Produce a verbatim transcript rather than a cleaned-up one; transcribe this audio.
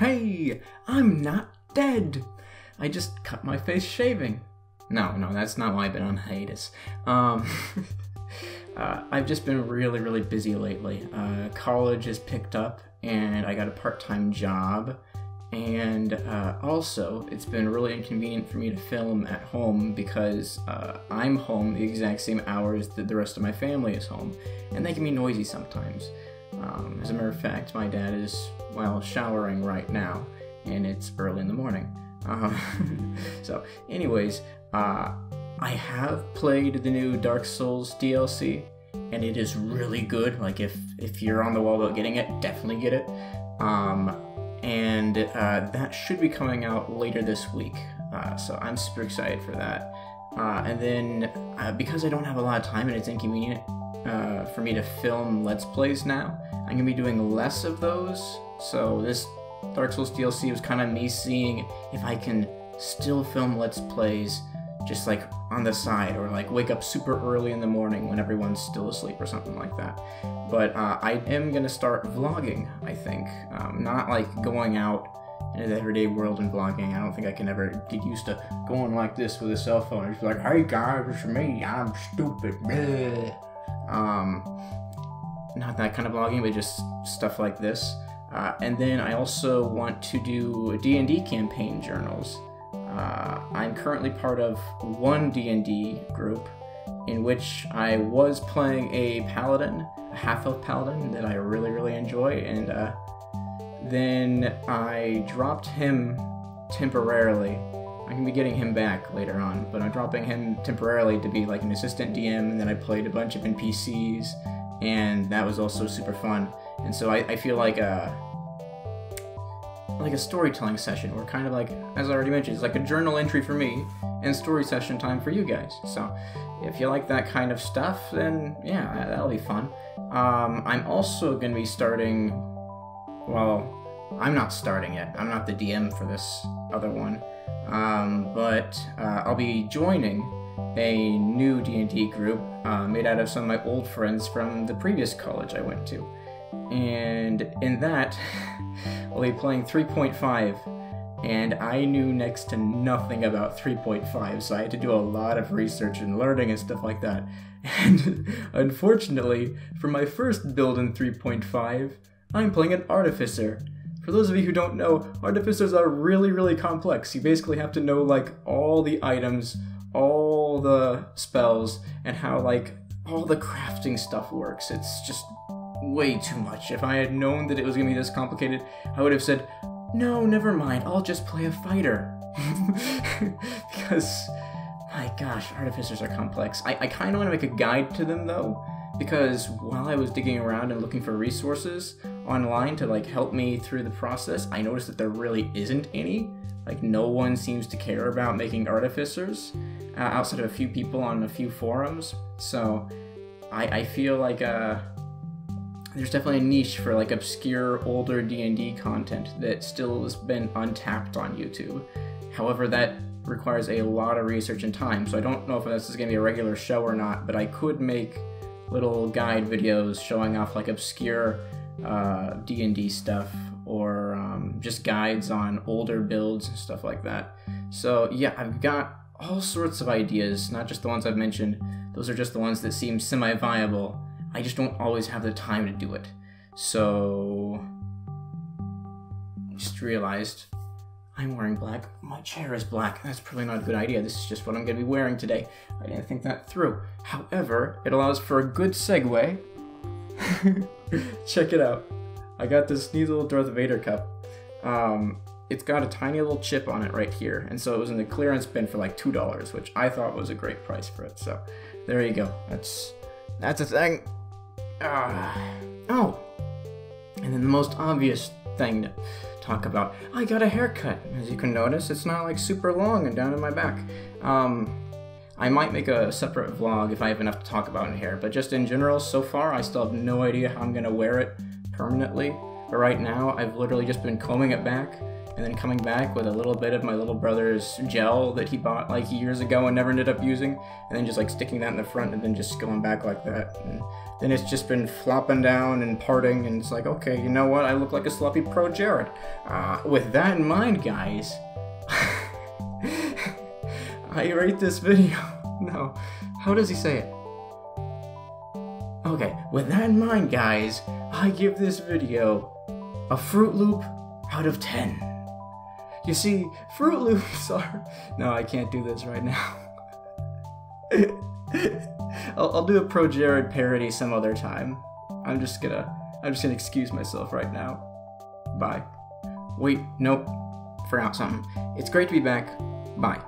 Hey, I'm not dead. I just cut my face shaving. No, no, that's not why I've been on hiatus. Um, uh, I've just been really, really busy lately. Uh, college has picked up, and I got a part-time job. And uh, also, it's been really inconvenient for me to film at home because uh, I'm home the exact same hours that the rest of my family is home, and they can be noisy sometimes. Um, as a matter of fact, my dad is, well, showering right now, and it's early in the morning. Uh, so, anyways, uh, I have played the new Dark Souls D L C, and it is really good. Like, if, if you're on the wall about getting it, definitely get it. Um... and uh, that should be coming out later this week, uh, so I'm super excited for that. Uh, and then, uh, because I don't have a lot of time and it's inconvenient uh, for me to film Let's Plays now, I'm gonna be doing less of those, so this Dark Souls D L C was kind of me seeing if I can still film Let's Plays just like on the side, or like wake up super early in the morning when everyone's still asleep or something like that. But uh, I am gonna start vlogging, I think. Um, not like going out into the everyday world and vlogging. I don't think I can ever get used to going like this with a cell phone and just be like, hey guys, it's me, I'm stupid. Um, not that kind of vlogging, but just stuff like this. Uh, and then I also want to do D and D campaign journals. Uh, I'm currently part of one D and D group in which I was playing a paladin, a half-elf paladin that I really, really enjoy, and uh, then I dropped him temporarily. I can be getting him back later on, but I'm dropping him temporarily to be like an assistant D M, and then I played a bunch of N P Cs, and that was also super fun. And so I, I feel like uh, like a storytelling session, or kind of like, as I already mentioned, it's like a journal entry for me, and story session time for you guys. So, if you like that kind of stuff, then yeah, that'll be fun. Um, I'm also going to be starting, well, I'm not starting it, I'm not the D M for this other one, um, but uh, I'll be joining a new D and D group uh, made out of some of my old friends from the previous college I went to. And in that, I'll be playing three point five, and I knew next to nothing about three point five, so I had to do a lot of research and learning and stuff like that. And unfortunately, for my first build in three point five, I'm playing an artificer. For those of you who don't know, artificers are really, really complex. You basically have to know, like, all the items, all the spells, and how, like, all the crafting stuff works. It's just way too much. If I had known that it was gonna be this complicated, I would have said, no, never mind, I'll just play a fighter. Because, my gosh, artificers are complex. I, I kind of want to make a guide to them, though, because while I was digging around and looking for resources online to, like, help me through the process, I noticed that there really isn't any. Like, no one seems to care about making artificers, uh, outside of a few people on a few forums. So, I, I feel like, uh... there's definitely a niche for, like, obscure, older D and D content that still has been untapped on YouTube. However, that requires a lot of research and time, so I don't know if this is going to be a regular show or not, but I could make little guide videos showing off, like, obscure uh, D and D stuff, or um, just guides on older builds and stuff like that. So, yeah, I've got all sorts of ideas, not just the ones I've mentioned. Those are just the ones that seem semi-viable. I just don't always have the time to do it. So, I just realized I'm wearing black. My chair is black. That's probably not a good idea. This is just what I'm going to be wearing today. I didn't think that through. However, it allows for a good segue. Check it out. I got this neat little Darth Vader cup. Um, it's got a tiny little chip on it right here. And so it was in the clearance bin for like two dollars, which I thought was a great price for it. So, there you go. That's, that's a thing. Uh, oh, and then the most obvious thing to talk about, I got a haircut. As you can notice, it's not like super long and down in my back. Um, I might make a separate vlog if I have enough to talk about in here, but just in general, so far, I still have no idea how I'm gonna wear it permanently. But right now, I've literally just been combing it back and then coming back with a little bit of my little brother's gel that he bought like years ago and never ended up using, and then just like sticking that in the front and then just going back like that. And then it's just been flopping down and parting, and it's like, okay, you know what? I look like a sloppy Pro-Jared. Uh, with that in mind, guys, I rate this video. No. How does he say it? Okay, with that in mind, guys, I give this video a Fruit Loop out of ten. You see, Fruit Loops are... No, I can't do this right now. I'll, I'll do a Pro-Jared parody some other time. I'm just gonna... I'm just gonna excuse myself right now. Bye. Wait, nope. Forgot something. It's great to be back. Bye.